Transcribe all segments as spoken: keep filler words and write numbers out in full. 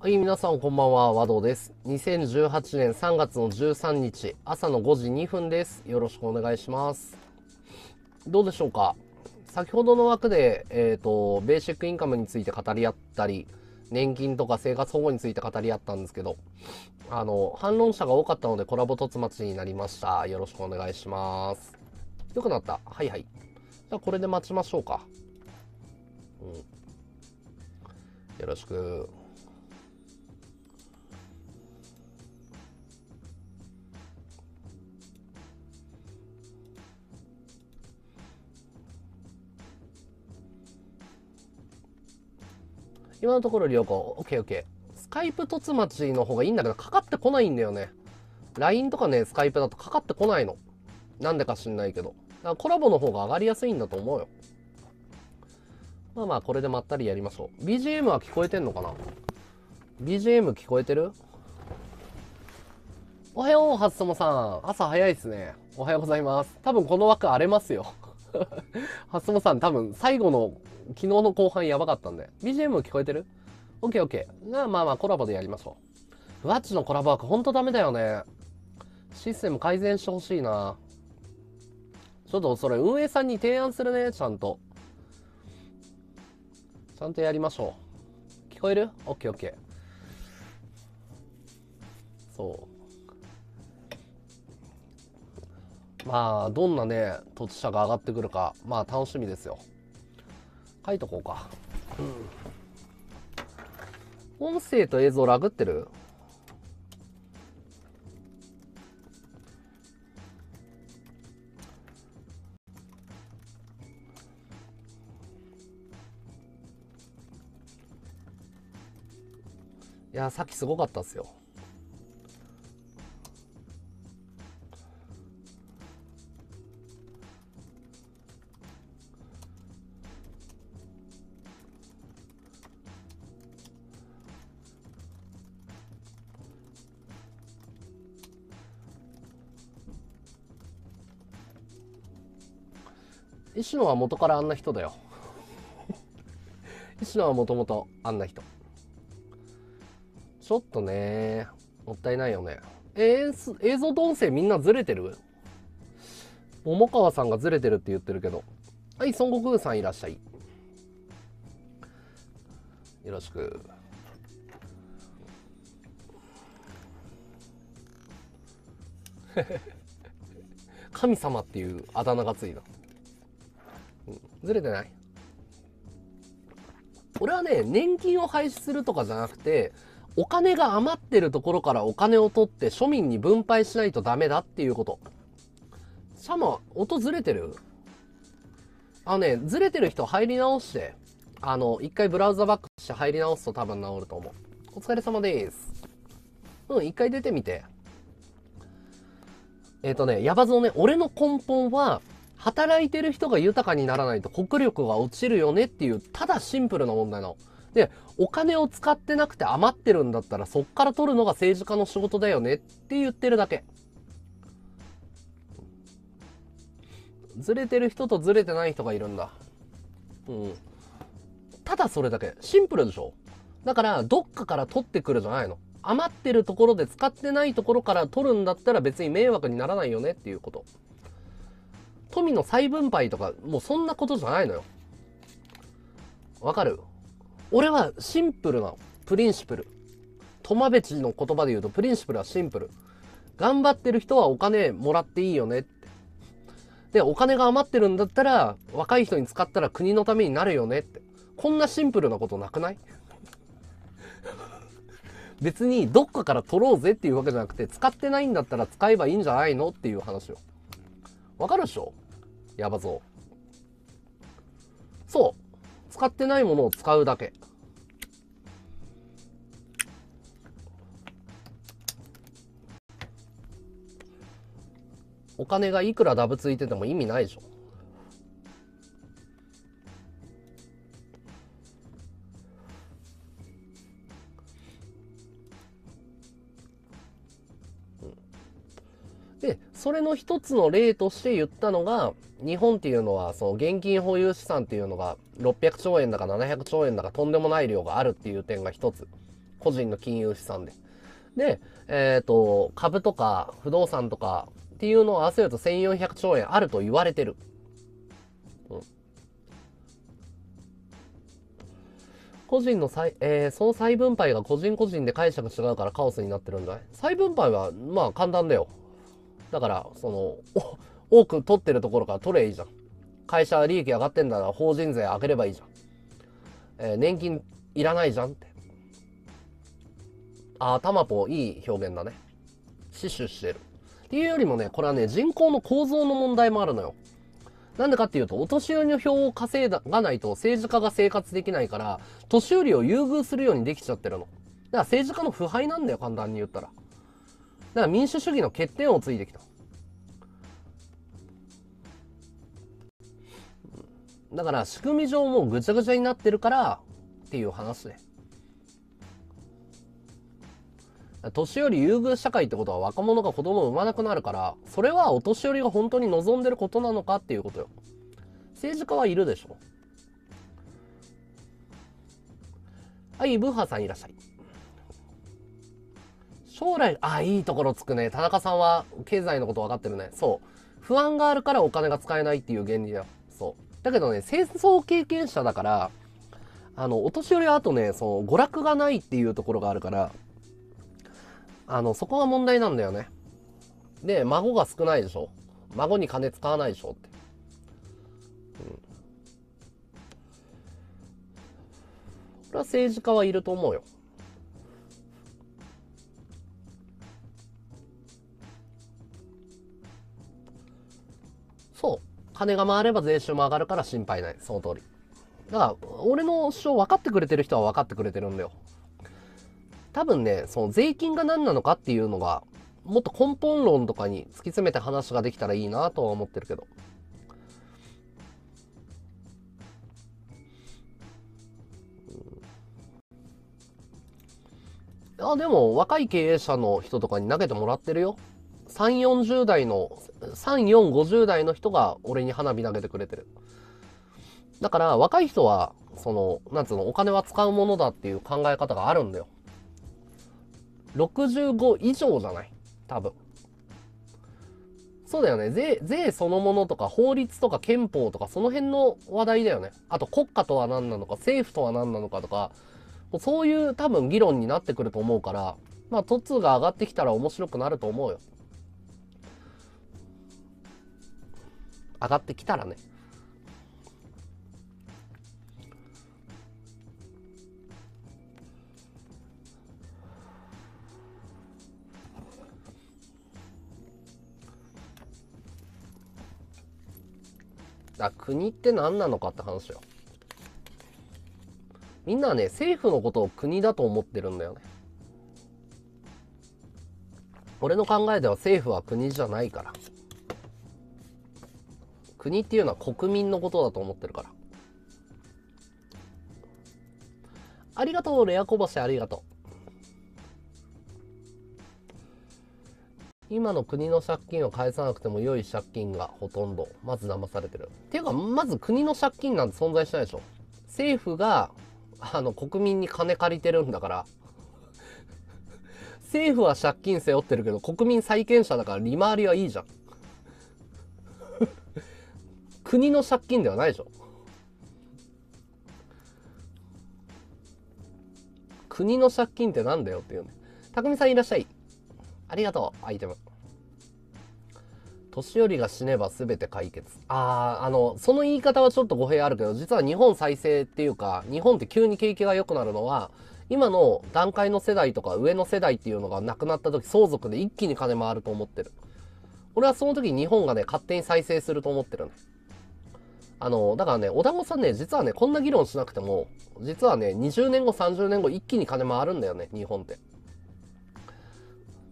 はい、皆さんこんばんは、和道です。にせんじゅうはちねんさんがつのじゅうさんにち、朝のごじにふんです。よろしくお願いします。どうでしょうか？先ほどの枠で、えっと、ベーシックインカムについて語り合ったり、年金とか生活保護について語り合ったんですけど、あの、反論者が多かったのでコラボ凸待ちになりました。よろしくお願いします。よくなった。はいはい。じゃあこれで待ちましょうか。うん。よろしく。今のところ良好。オーケーオーケー。スカイプ凸待の方がいいんだけど、かかってこないんだよね。ライン とかね、スカイプだとかかってこないの。なんでか知んないけど。だからコラボの方が上がりやすいんだと思うよ。まあまあ、これでまったりやりましょう。ビージーエム は聞こえてんのかな ?ビージーエム 聞こえてる？おはよう、はつともさん。朝早いですね。おはようございます。多分この枠荒れますよ。はつともさん、多分最後の、昨日の後半やばかったんで。ビージーエム 聞こえてる？ オーケーオーケー。まあまあまあコラボでやりましょう。ふわっちのコラボ枠ほんとダメだよね。システム改善してほしいな。ちょっとそれ運営さんに提案するね、ちゃんと。ちゃんとやりましょう。聞こえる？ オーケーオーケー。そう。まあ、どんなね、突者が上がってくるか、まあ楽しみですよ。書いとこうか、うん、音声と映像ラグってる？いやさっきすごかったっすよ。石野は元からあんな人だよ。石野はもともとあんな人。ちょっとね、もったいないよね。えー、映像と音声みんなずれてる？桃川さんがずれてるって言ってるけど。はい、孫悟空さんいらっしゃい。よろしく。神様っていうあだ名がついた。ずれてない？俺はね、年金を廃止するとかじゃなくて、お金が余ってるところからお金を取って庶民に分配しないとダメだっていうこと。シャマ、音ずれてる？あのね、ずれてる人入り直して、あの、一回ブラウザバックして入り直すと多分治ると思う。お疲れ様です。うん、一回出てみて。えっとね、やばぞね、俺の根本は、働いてる人が豊かにならないと国力が落ちるよねっていう、ただシンプルな問題なの。で、お金を使ってなくて余ってるんだったらそっから取るのが政治家の仕事だよねって言ってるだけ。ずれてる人とずれてない人がいるんだ。うん。ただそれだけ。シンプルでしょ？だから、どっかから取ってくるじゃないの。余ってるところで使ってないところから取るんだったら別に迷惑にならないよねっていうこと。富の再分配とか、もうそんなことじゃないのよ。わかる？俺はシンプルなプリンシプル。トマベチの言葉で言うと、プリンシプルはシンプル。頑張ってる人はお金もらっていいよねって。で、お金が余ってるんだったら、若い人に使ったら国のためになるよねって。こんなシンプルなことなくない？別にどっかから取ろうぜっていうわけじゃなくて、使ってないんだったら使えばいいんじゃないのっていう話を。わかるでしょ？やばぞ。そう。使ってないものを使うだけ。お金がいくらダブついてても意味ないでしょ。で、それの一つの例として言ったのが、日本っていうのは、その現金保有資産っていうのが、ろっぴゃくちょうえんだかななひゃくちょうえんだかとんでもない量があるっていう点が一つ。個人の金融資産で。で、えっと、株とか不動産とかっていうのを合わせるとせんよんひゃくちょうえんあると言われてる。うん、個人の再、えー、その再分配が個人個人で解釈違うからカオスになってるんじゃない？再分配は、まあ簡単だよ。だから、その、多く取ってるところから取れいいじゃん。会社利益上がってんだから法人税上げればいいじゃん。えー、年金いらないじゃんって。ああ、たまぽいい表現だね。死守してる。っていうよりもね、これはね、人口の構造の問題もあるのよ。なんでかっていうと、お年寄りの票を稼がないと政治家が生活できないから、年寄りを優遇するようにできちゃってるの。だから政治家の腐敗なんだよ、簡単に言ったら。だから民主主義の欠点をついてきた。だから仕組み上もうぐちゃぐちゃになってるから、っていう話ね。年寄り優遇社会ってことは若者が子供を産まなくなるから、それはお年寄りが本当に望んでることなのかっていうことよ。政治家はいるでしょ。はい、ブーハーさんいらっしゃい。将来、あ、いいところつくね。田中さんは経済のこと分かってるね。そう、不安があるからお金が使えないっていう原理だよ。そう、だけどね、戦争経験者だから、あのお年寄りはあとね、その娯楽がないっていうところがあるから、あの、そこが問題なんだよね。で、孫が少ないでしょ。孫に金使わないでしょって。うん。これは政治家はいると思うよ。そう。金が回れば税収も上がるから心配ない。その通り。だから、俺の主張分かってくれてる人は分かってくれてるんだよ。多分ね、その税金が何なのかっていうのが、もっと根本論とかに突き詰めて話ができたらいいなとは思ってるけど。あ、でも、若い経営者の人とかに投げてもらってるよ。さん、よんじゅうだいの、さん、よん、ごじゅうだいの人が俺に花火投げてくれてる。だから、若い人は、その、なんつうの、お金は使うものだっていう考え方があるんだよ。ろくじゅうごいじょうじゃない多分。そうだよね。税、税そのものとか法律とか憲法とかその辺の話題だよね。あと国家とは何なのか、政府とは何なのかとか、もうそういう多分議論になってくると思うから、まあ凸が上がってきたら面白くなると思うよ。上がってきたらね。だ国って何なのかって話よ。みんなはね、政府のことを国だと思ってるんだよね。俺の考えでは政府は国じゃないから。国っていうのは国民のことだと思ってるから。ありがとう、レアこぼしありがとう。今の国の借金を返さなくても良い借金がほとんど。まず騙されてる。っていうか、まず国の借金なんて存在しないでしょ。政府が、あの、国民に金借りてるんだから。政府は借金背負ってるけど、国民債権者だから利回りはいいじゃん。国の借金ではないでしょ。国の借金ってなんだよっていうね。たくみさんいらっしゃい。ありがとう、アイテム。年寄りが死ねば全て解決。ああ、あの、その言い方はちょっと語弊あるけど、実は日本再生っていうか、日本って急に景気が良くなるのは、今の段階の世代とか上の世代っていうのが亡くなった時、相続で一気に金回ると思ってる。俺はその時日本がね、勝手に再生すると思ってるね。あの、だからね、お団子さんね、実はね、こんな議論しなくても、実はね、にじゅうねんご、さんじゅうねんご、一気に金回るんだよね、日本って。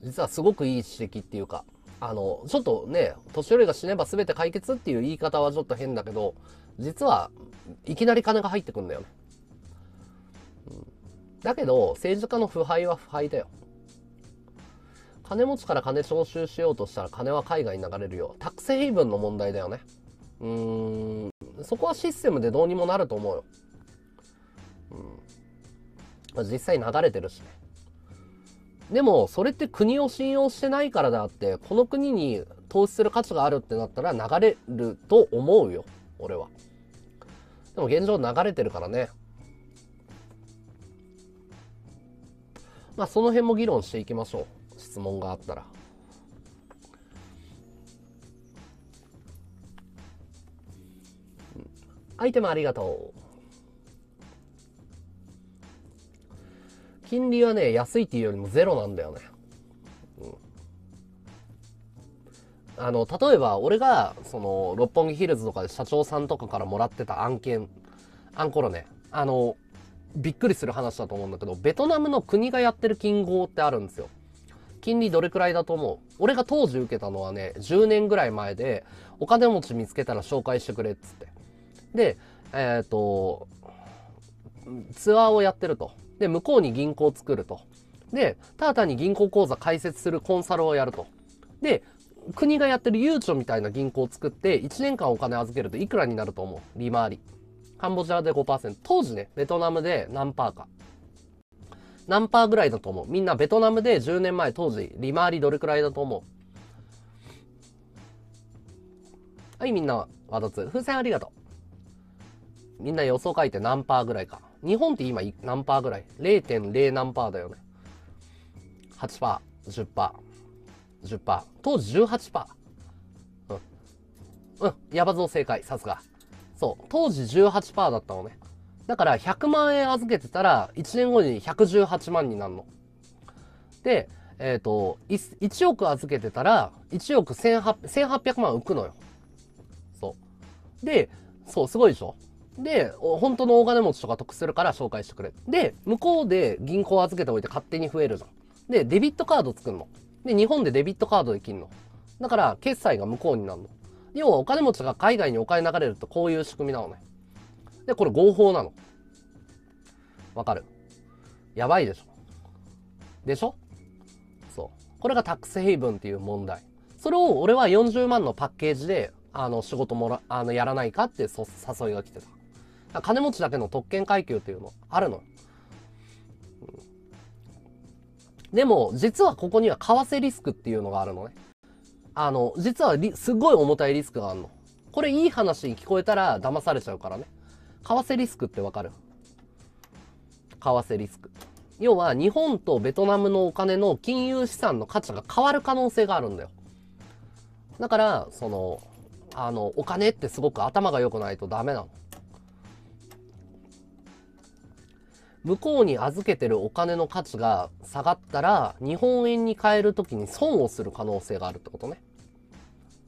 実はすごくいい指摘っていうか、あの、ちょっとね、年寄りが死ねば全て解決っていう言い方はちょっと変だけど、実はいきなり金が入ってくんだよね。うん、だけど、政治家の腐敗は腐敗だよ。金持ちから金徴収しようとしたら金は海外に流れるよ。タックスヘイブンの問題だよね。うーん、そこはシステムでどうにもなると思うよ。うん、実際流れてるしね。でもそれって国を信用してないからであって、この国に投資する価値があるってなったら流れると思うよ俺は。でも現状流れてるからね。まあその辺も議論していきましょう、質問があったら。アイテムありがとう。金利はね、安いっていうよりもゼロなんだよね。うん、あの例えば俺がその六本木ヒルズとかで社長さんとかからもらってた案件、あんころね、あのびっくりする話だと思うんだけど、ベトナムの国がやってる金合ってあるんですよ。金利どれくらいだと思う？俺が当時受けたのはね、じゅうねんぐらい前で、お金持ち見つけたら紹介してくれっつって。で、えっと、ツアーをやってると。で、向こうに銀行を作ると。で、ただ単に銀行口座開設するコンサルをやると。で、国がやってるゆうちょみたいな銀行を作って、いちねんかんお金預けるといくらになると思う？利回り。カンボジアで ごパーセント。当時ね、ベトナムで何パーか。何パーぐらいだと思う？みんなベトナムでじゅうねんまえ当時、利回りどれくらいだと思う？はい、みんな、わだつ。風船ありがとう。みんな予想書いて何パーぐらいか。日本って今何パーぐらい？ れいてんれい 何パーだよね。はちパー、じゅっパー、じゅっパー、当時じゅうはちパー。うん。うん、やばぞ正解、さすが。そう、当時 じゅうはちパーセント だったのね。だからひゃくまんえん預けてたらいちねんごにひゃくじゅうはちまんになるの。で、えっと、いちおく預けてたらいちおくせんはっぴゃくまん浮くのよ。そう。で、そう、すごいでしょ？で、本当の大金持ちとか得するから紹介してくれ。で、向こうで銀行預けておいて勝手に増えるじゃん。で、デビットカード作るの。で、日本でデビットカードできるの。だから、決済が向こうになるの。要はお金持ちが海外にお金流れるとこういう仕組みなのね。で、これ合法なの。わかる？やばいでしょ。でしょ？そう。これがタックスヘイブンっていう問題。それを俺はよんじゅうまんのパッケージで、あの、仕事もら、あの、やらないかって誘いが来てた。金持ちだけの特権階級っていうのあるの。でも実はここには為替リスクっていうのがあるのね。あの実はリすごい重たいリスクがあるの。これいい話に聞こえたら騙されちゃうからね。為替リスクってわかる？為替リスク、要は日本とベトナムのお金の金融資産の価値が変わる可能性があるんだよ。だからそのあのお金ってすごく頭が良くないとダメなの。向こうに預けてるお金の価値が下がったら、日本円に変えるときに損をする可能性があるってことね。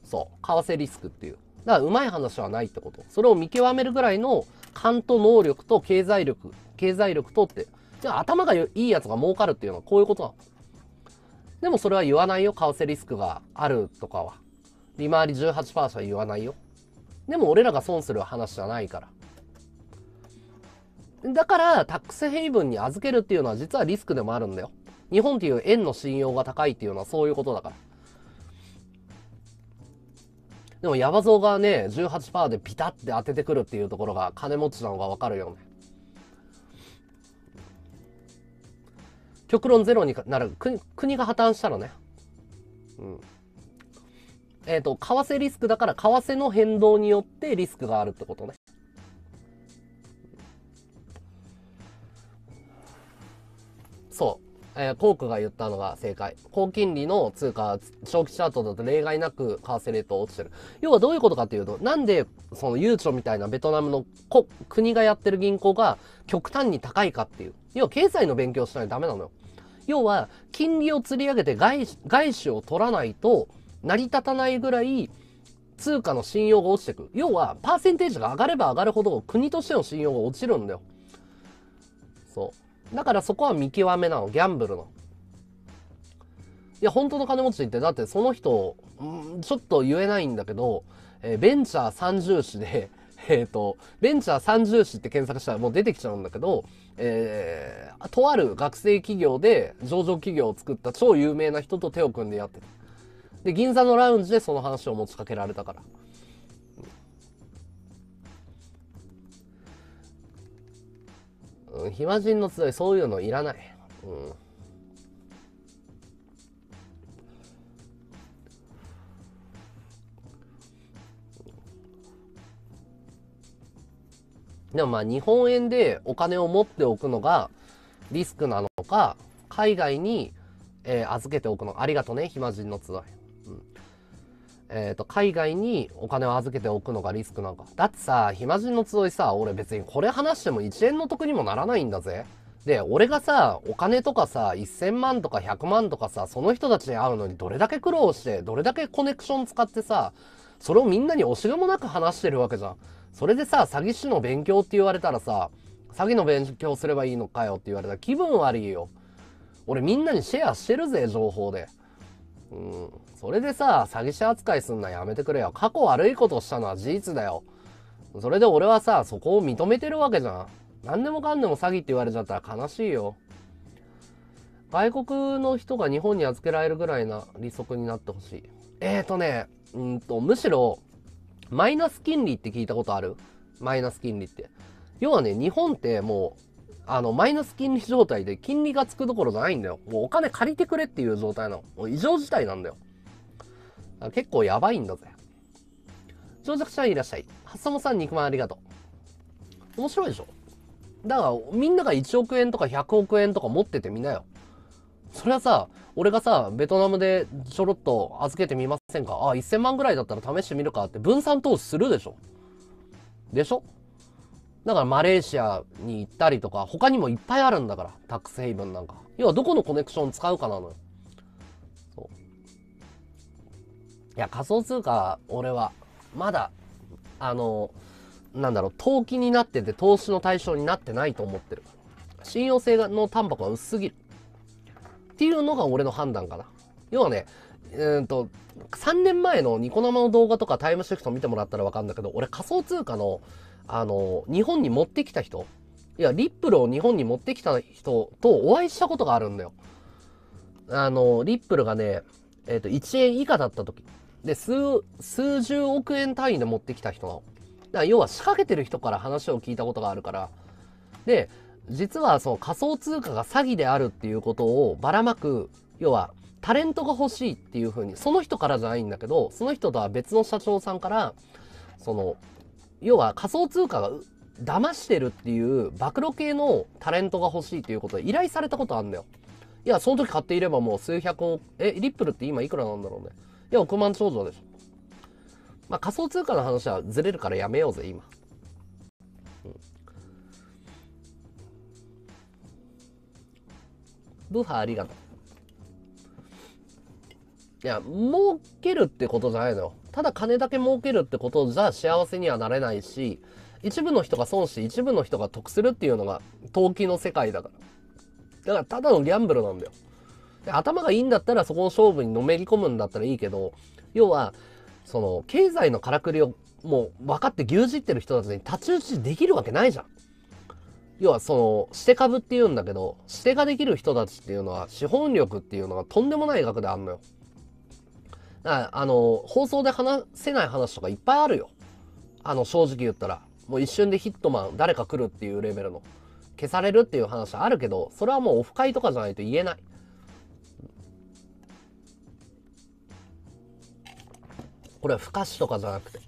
そう。為替リスクっていう。だから、うまい話はないってこと。それを見極めるぐらいの勘と能力と経済力、経済力とって。じゃあ、頭がいいやつが儲かるっていうのはこういうことなの。でもそれは言わないよ。為替リスクがあるとかは。利回り じゅうはちパーセント は言わないよ。でも俺らが損する話じゃないから。だから、タックスヘイブンに預けるっていうのは実はリスクでもあるんだよ。日本っていう円の信用が高いっていうのはそういうことだから。でも、ヤバゾウがね、じゅうはちパーセント でピタって当ててくるっていうところが金持ちなのがわかるよね。極論ゼロになる。国、国が破綻したらね。うん。えっと、為替リスクだから、為替の変動によってリスクがあるってことね。そう、えー、コークが言ったのが正解。高金利の通貨、長期チャートだと例外なく為替レート落ちてる。要はどういうことかというと、なんでそのゆうちょみたいなベトナムの国がやってる銀行が極端に高いかっていう。要は経済の勉強しないとダメなのよ。要は金利を釣り上げて外、外資を取らないと成り立たないぐらい通貨の信用が落ちてく。要はパーセンテージが上がれば上がるほど国としての信用が落ちるんだよ。そう。だからそこは見極めなの。ギャンブルの。いや、本当の金持ちって、だってその人、んちょっと言えないんだけど、えー、ベンチャー三重視で、えっと、ベンチャー三重視って検索したらもう出てきちゃうんだけど、えー、とある学生企業で上場企業を作った超有名な人と手を組んでやってた。で、銀座のラウンジでその話を持ちかけられたから。暇人の集い、そういうのいらない。うん。でもまあ日本円でお金を持っておくのがリスクなのか、海外に、えー、預けておくの、ありがとね、暇人のツアー。うんえーと、海外にお金を預けておくのがリスクなのか。だってさ、暇人の集いさ、俺別にこれ話してもいちえんの得にもならないんだぜ。で、俺がさ、お金とかさ、いっせんまんとかひゃくまんとかさ、その人たちに会うのにどれだけ苦労して、どれだけコネクション使ってさ、それをみんなに惜しげもなく話してるわけじゃん。それでさ、詐欺師の勉強って言われたらさ、詐欺の勉強すればいいのかよって言われたら気分悪いよ。俺みんなにシェアしてるぜ、情報で。うん、それでさ、詐欺師扱いすんのやめてくれよ。過去悪いことしたのは事実だよ。それで俺はさ、そこを認めてるわけじゃん。何でもかんでも詐欺って言われちゃったら悲しいよ。外国の人が日本に預けられるぐらいな利息になってほしい。えーとね、うんと、むしろ、マイナス金利って聞いたことある？マイナス金利って。要はね、日本ってもう、あの、マイナス金利状態で金利がつくどころじゃないんだよ。もうお金借りてくれっていう状態なの。もう異常事態なんだよ。結構やばいんだぜ。長尺ちゃんいらっしゃい。はっさもさん肉まんありがとう。面白いでしょ？だからみんながいちおくえんとかひゃくおくえんとか持っててみなよ。それはさ、俺がさ、ベトナムでちょろっと預けてみませんか？あ、いっせんまんぐらいだったら試してみるかって分散投資するでしょ？でしょ？だからマレーシアに行ったりとか、他にもいっぱいあるんだから、タックスヘイブンなんか。要はどこのコネクション使うかなのよ。そう。いや、仮想通貨、俺は、まだ、あの、なんだろう、投機になってて投資の対象になってないと思ってる。信用性の担保が薄すぎる。っていうのが俺の判断かな。要はね、うんと、さんねんまえのニコ生の動画とかタイムシフト見てもらったらわかるんだけど、俺仮想通貨の、あの、日本に持ってきた人、いや、リップルを日本に持ってきた人とお会いしたことがあるんだよ。あの、リップルがね、えっと、いちえん以下だった時。で、数、数十億円単位で持ってきた人なの。だから要は仕掛けてる人から話を聞いたことがあるから。で、実はその仮想通貨が詐欺であるっていうことをばらまく、要はタレントが欲しいっていうふうに、その人からじゃないんだけど、その人とは別の社長さんから、その、要は仮想通貨が騙してるっていう暴露系のタレントが欲しいっていうことで依頼されたことあるんだよ。いや、その時買っていればもう数百億、え、リップルって今いくらなんだろうね。いや、億万長者でしょ。まあ、仮想通貨の話はずれるからやめようぜ、今。うん、ブハありがとう。いや、儲けるってことじゃないのよ。ただ金だけ儲けるってことじゃ幸せにはなれないし、一部の人が損して一部の人が得するっていうのが投機の世界だから。だからただのギャンブルなんだよ。で、頭がいいんだったらそこの勝負にのめり込むんだったらいいけど、要は、その、経済のからくりをもう分かって牛耳ってる人たちに太刀打ちできるわけないじゃん。要はその、シテ株って言うんだけど、シテができる人たちっていうのは資本力っていうのがとんでもない額であんのよ。あ, あの、放送で話せない話とかいっぱいあるよ。あの、正直言ったら。もう一瞬でヒットマン、誰か来るっていうレベルの。消されるっていう話はあるけど、それはもうオフ会とかじゃないと言えない。これは不可視とかじゃなくて。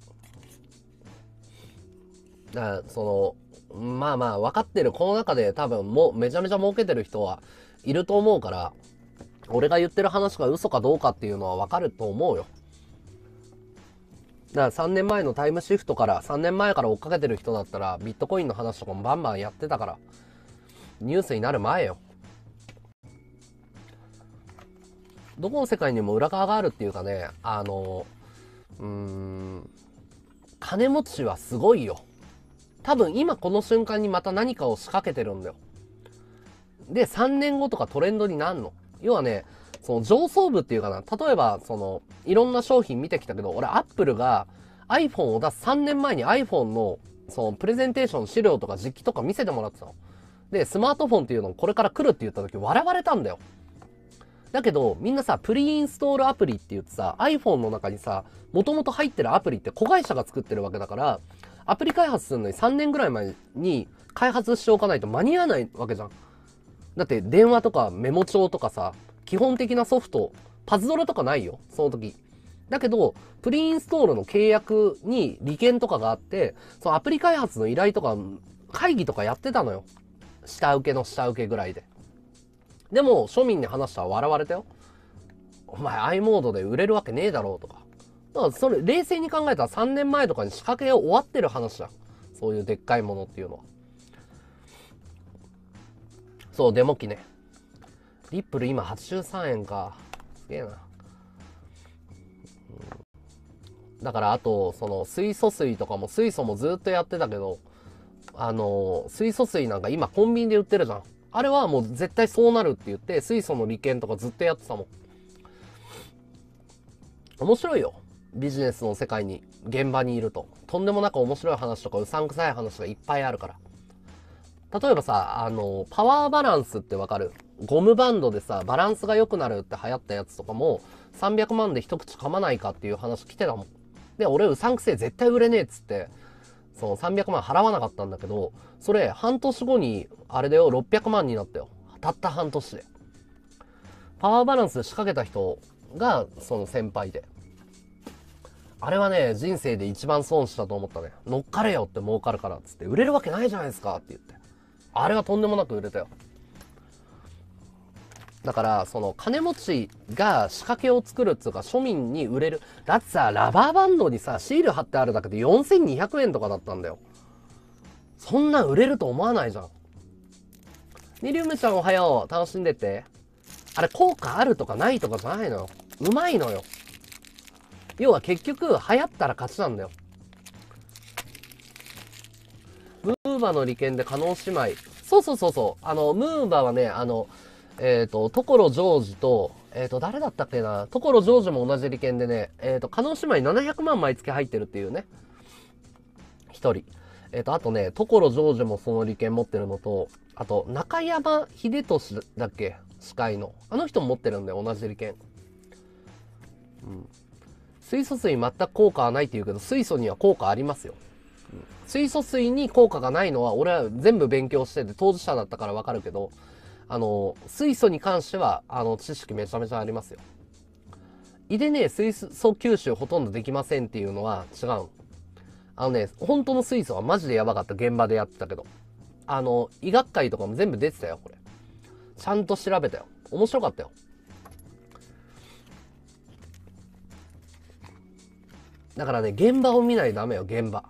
だから、その、まあまあ、分かってる。この中で多分、もうめちゃめちゃ儲けてる人はいると思うから、俺が言ってる話が嘘かどうかっていうのは分かると思うよ。だからさんねんまえのタイムシフトから、さんねんまえから追っかけてる人だったら、ビットコインの話とかもバンバンやってたから、ニュースになる前よ。どこの世界にも裏側があるっていうかね、あの、うーん、金持ちはすごいよ。多分今この瞬間にまた何かを仕掛けてるんだよ。で、さんねんごとかトレンドになんの。要はね、その上層部っていうかな、例えば、その、いろんな商品見てきたけど、俺、アップルが iPhone を出すさんねんまえに iPhone の、その、プレゼンテーション資料とか実機とか見せてもらってたの。で、スマートフォンっていうのをこれから来るって言った時、笑われたんだよ。だけど、みんなさ、プリインストールアプリって言ってさ、iPhone の中にさ、もともと入ってるアプリって子会社が作ってるわけだから、アプリ開発するのにさんねんぐらい前に開発しておかないと間に合わないわけじゃん。だって電話とかメモ帳とかさ、基本的なソフト、パズドラとかないよ、その時。だけど、プリインストールの契約に利権とかがあって、そのアプリ開発の依頼とか、会議とかやってたのよ。下請けの下請けぐらいで。でも、庶民に話したら笑われたよ。お前、i モードで売れるわけねえだろうとか。だから、それ、冷静に考えたらさんねんまえとかに仕掛けを終わってる話だ。そういうでっかいものっていうのは。そう、デモ機ね。リップル今はちじゅうさんえんか。すげえな。だから、あと、その、水素水とかも、水素もずっとやってたけど、あの、水素水なんか今コンビニで売ってるじゃん。あれはもう絶対そうなるって言って、水素の利権とかずっとやってたもん。面白いよ。ビジネスの世界に、現場にいると。とんでもなく面白い話とか、うさんくさい話がいっぱいあるから。例えばさ、あの、パワーバランスってわかる？ゴムバンドでさ、バランスが良くなるって流行ったやつとかも、さんびゃくまんで一口噛まないかっていう話来てたもん。で、俺うさんくせえ絶対売れねえっつって、そのさんびゃくまん払わなかったんだけど、それ半年後に、あれだよ、ろっぴゃくまんになったよ。たった半年で。パワーバランスで仕掛けた人が、その先輩で。あれはね、人生で一番損したと思ったね。乗っかれよって儲かるからっつって、売れるわけないじゃないですかって言って。あれはとんでもなく売れたよ。だから、その、金持ちが仕掛けを作るっつうか、庶民に売れる。だってさ、ラバーバンドにさ、シール貼ってあるだけでよんせんにひゃくえんとかだったんだよ。そんなん売れると思わないじゃん。にりゅうめちゃんおはよう。楽しんでって。あれ、効果あるとかないとかじゃないのよ。うまいのよ。要は結局、流行ったら勝ちなんだよ。ムーバの利権で加納姉妹。そうそうそうそう。あの、ムーバはね、あの、えっと、所ジョージと、えっと、誰だったっけな、所ジョージも同じ利権でね、えっと、加納姉妹ななひゃくまん毎月入ってるっていうね。一人。えっと、あとね、所ジョージもその利権持ってるのと、あと、中山秀俊だっけ司会の。あの人も持ってるんだよ、同じ利権。うん。水素水全く効果はないって言うけど、水素には効果ありますよ。うん、水素水に効果がないのは、俺は全部勉強してて、当事者だったからわかるけど、あの、水素に関しては、あの、知識めちゃめちゃありますよ。胃でね、水素吸収ほとんどできませんっていうのは違う。あのね、本当の水素はマジでやばかった。現場でやってたけど。あの、医学会とかも全部出てたよ、これ。ちゃんと調べたよ。面白かったよ。だからね、現場を見ないとダメよ、現場。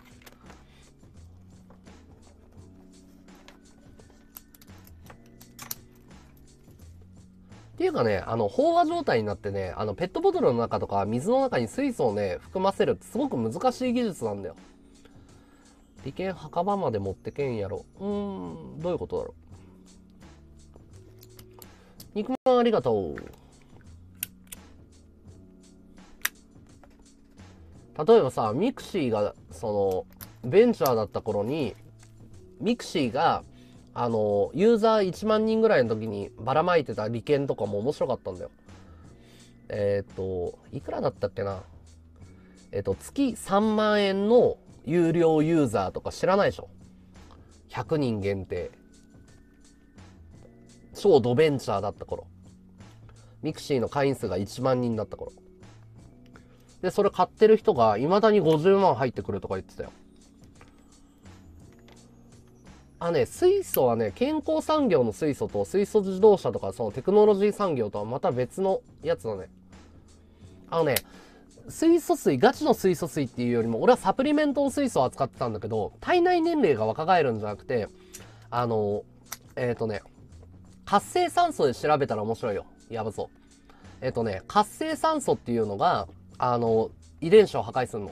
っていうかね、あの、飽和状態になってね、あの、ペットボトルの中とか水の中に水素をね、含ませるってすごく難しい技術なんだよ。利権墓場まで持ってけんやろ。うーん、どういうことだろう。肉まんありがとう。例えばさ、ミクシーが、その、ベンチャーだった頃に、ミクシーが、あの、ユーザーいちまんにんぐらいの時にばらまいてた利権とかも面白かったんだよ。えっと、いくらだったっけな。えっと、月さんまんえんの有料ユーザーとか知らないでしょ。ひゃくにん限定。超ドベンチャーだった頃。ミクシーの会員数がいちまんにんだった頃。で、それ買ってる人が未だにごじゅうまん入ってくるとか言ってたよ。あね、水素はね、健康産業の水素と水素自動車とかそのテクノロジー産業とはまた別のやつだね。あのね、水素水、ガチの水素水っていうよりも、俺はサプリメントの水素を扱ってたんだけど、体内年齢が若返るんじゃなくて、あの、えっとね、活性酸素で調べたら面白いよ。やばそう。えっとね、活性酸素っていうのが、あの、遺伝子を破壊するの。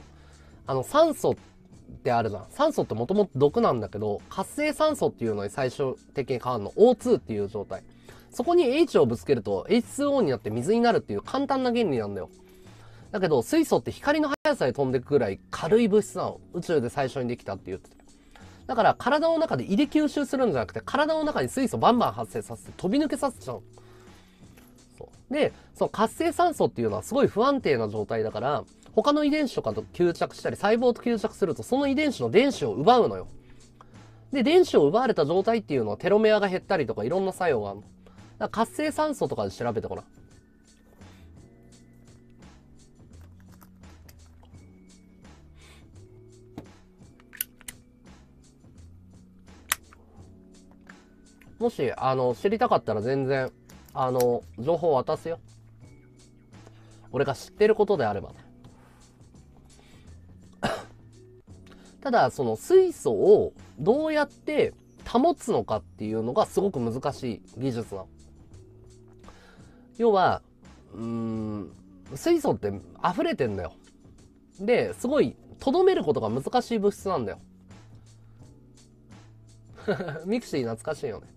あの、酸素って、ってあるじゃん。酸素ってもともと毒なんだけど、活性酸素っていうのに最終的に変わるの オーツー っていう状態。そこに H をぶつけると エイチツーオー になって水になるっていう簡単な原理なんだよ。だけど水素って光の速さで飛んでいくぐらい軽い物質なの。宇宙で最初にできたって言ってて。だから体の中で胃で吸収するんじゃなくて、体の中に水素バンバン発生させて飛び抜けさせちゃう。そうで、その活性酸素っていうのはすごい不安定な状態だから、他の遺伝子とかと吸着したり、細胞と吸着すると、その遺伝子の電子を奪うのよ。で、電子を奪われた状態っていうのは、テロメアが減ったりとか、いろんな作用があるの。だから活性酸素とかで調べてごらん。もしあの知りたかったら全然あの情報渡すよ。俺が知ってることであればね。ただその水素をどうやって保つのかっていうのがすごく難しい技術なの。要はうーん水素って溢れてんだよ。で、すごいとどめることが難しい物質なんだよ。ミクシー懐かしいよね。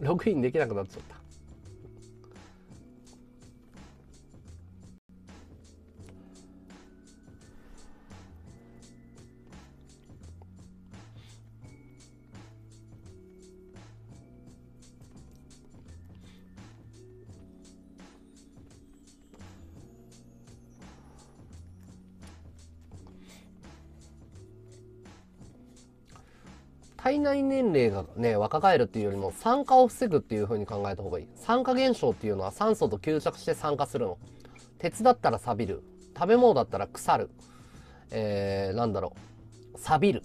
ログインできなくなっちゃった。体内年齢がね、若返るっていうよりも酸化を防ぐっていう風に考えた方がいい。酸化現象っていうのは酸素と吸着して酸化するの。鉄だったら錆びる。食べ物だったら腐る。えー、なんだろう。錆びる。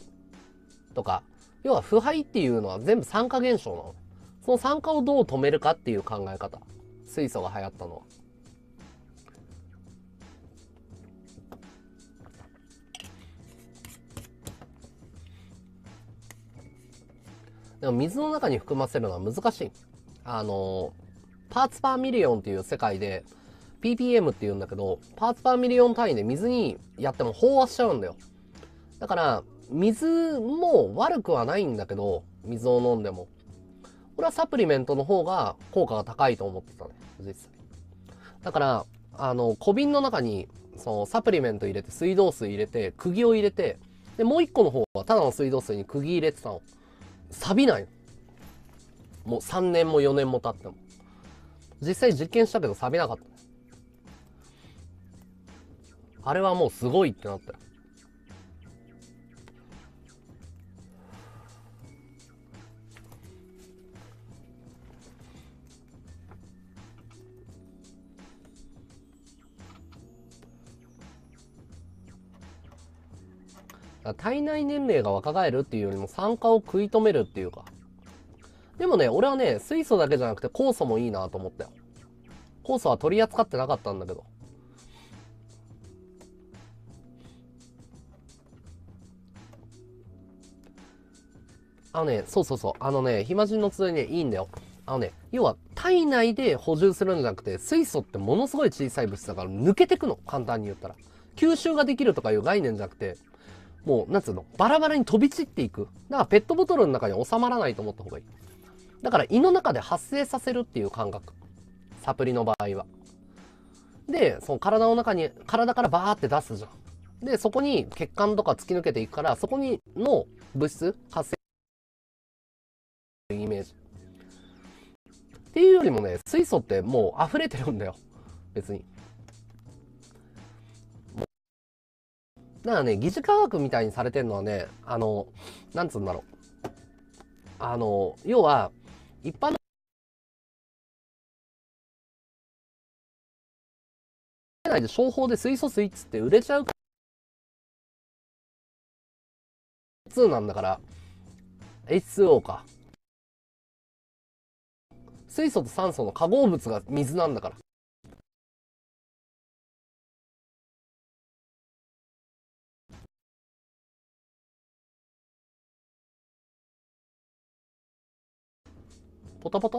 とか。要は腐敗っていうのは全部酸化現象なの。その酸化をどう止めるかっていう考え方。水素が流行ったのは。でも水の中に含ませるのは難しい。あの、パーツパーミリオンっていう世界で、ピーピーエム っていうんだけど、パーツパーミリオン単位で水にやっても飽和しちゃうんだよ。だから、水も悪くはないんだけど、水を飲んでも。これはサプリメントの方が効果が高いと思ってたね、実際。だから、あの、小瓶の中に、そのサプリメント入れて、水道水入れて、釘を入れて、で、もう一個の方はただの水道水に釘入れてたの。錆びないの。もうさんねんもよねんも経っても。実際実験したけど錆びなかった。あれはもうすごいってなったよ。体内年齢が若返るっていうよりも酸化を食い止めるっていうか。でもね、俺はね、水素だけじゃなくて酵素もいいなと思ったよ。酵素は取り扱ってなかったんだけど。あのね、そうそうそう。あのね、ヒマ人の杖ね、いいんだよ。あのね、要は体内で補充するんじゃなくて、水素ってものすごい小さい物質だから抜けてくの。簡単に言ったら。吸収ができるとかいう概念じゃなくて、もう、なんつうの、バラバラに飛び散っていく。だからペットボトルの中に収まらないと思った方がいい。だから胃の中で発生させるっていう感覚。サプリの場合は。で、その体の中に、体からバーって出すじゃん。で、そこに血管とか突き抜けていくから、そこにの物質、発生というイメージ。っていうよりもね、水素ってもう溢れてるんだよ。別に。だからね、疑似科学みたいにされてるのはね、あの、なんつうんだろう。あの、要は、一般の、商法で水素水っつって売れちゃうになんだから、エイチツーオー か。水素と酸素の化合物が水なんだから。ポタポタ